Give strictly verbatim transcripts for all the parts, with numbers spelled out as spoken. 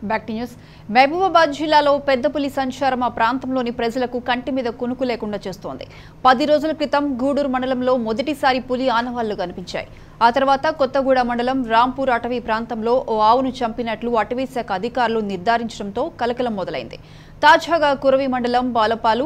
Back to news. Mahabubabad Jillalo, Peddapalli Sancharam, Aa Prantamloni Prajalaku Kanti Meeda Kunuku Lekunda Chestundi. పది రోజుల క్రితం గూడూరు మండలంలో మొదటిసారి పులి ఆనవాళ్లు కనిపించాయి. ఆ తర్వాత కొత్తగూడ మండలం రాంపూర్ అటవీ ప్రాంతంలో ఓ ఆవును చంపినట్లు అటవీ శాఖ అధికారులు నిర్ధారించడంతో కలకలం మొదలైంది. తాజాగా కురవి మండలం బాలపాలు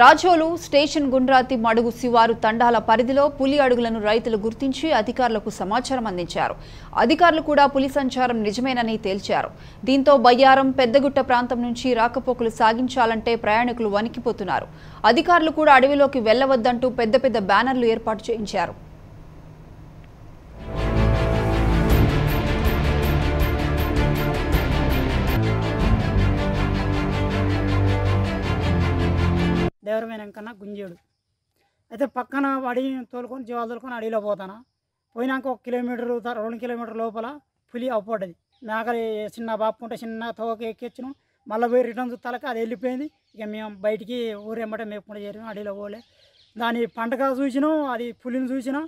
రాజోలు స్టేషన్ గుండ్రాతి మడుగు శివారు తండాల పరిధిలో పులి అడుగులను రైతులు గుర్తించి అధికారులకు సమాచారం అందించారు. అధికారులు కూడా పులి సంచారం నిజమేనని తేల్చారు. దీంతో బయ్యారం పెద్దగుట్ట ప్రాంతం నుంచి రాకపోకలు సాగించాలంటే ప్రయాణికులు వణికిపోతున్నారు. అధికారులు కూడా అడవిలోకి వెళ్ళవద్దంటూ పెద్ద పెద్ద బ్యానర్లు ఏర్పాటు చేయించారు. దేవరమైనాకన్నా గుంజేడు అయితే పక్కన అడిగి తోలుకొని జీవాలు తోలుకొని అడిగిలో పోతాను. పోయినాక ఒక కిలోమీటరు రెండు కిలోమీటర్ లోపల పులి అవ్వబడ్డది. మేకలు చిన్న బాపుకుంటే చిన్న తోక ఎక్కించను మళ్ళీ పోయి రిటర్న్ చూస్తాక అది వెళ్ళిపోయింది. ఇక మేము బయటికి ఊరేమంటే మేపుకుంటూ చేరినాం. అడిలో పోలే దాని పంటగా చూసినాం, అది పులిని చూసినాం.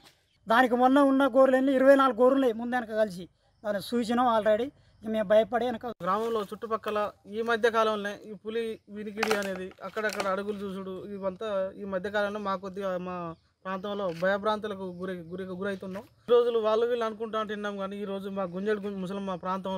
దానికి మొన్న ఉన్న గోర్రెలు ఇరవై నాలుగు గోర్రెలు ముందు వెనక కలిసి దాన్ని చూసినాం. ఆల్రెడీ మేము భయపడే వెనక గ్రామంలో చుట్టుపక్కల ఈ మధ్యకాలంలో ఈ పులి వినికిడి అనేది అక్కడక్కడ అడుగులు చూసుడు ఇవంతా ఈ మధ్యకాలంలో మా కొద్దిగా మా ప్రాంతంలో భయభ్రాంతులకు గురి గురి గురవుతున్నాం. ఈ రోజులు వాళ్ళు వీళ్ళు అనుకుంటా తిన్నాం, కానీ ఈరోజు మా గుంజడు ముసలమ్మ ప్రాంతం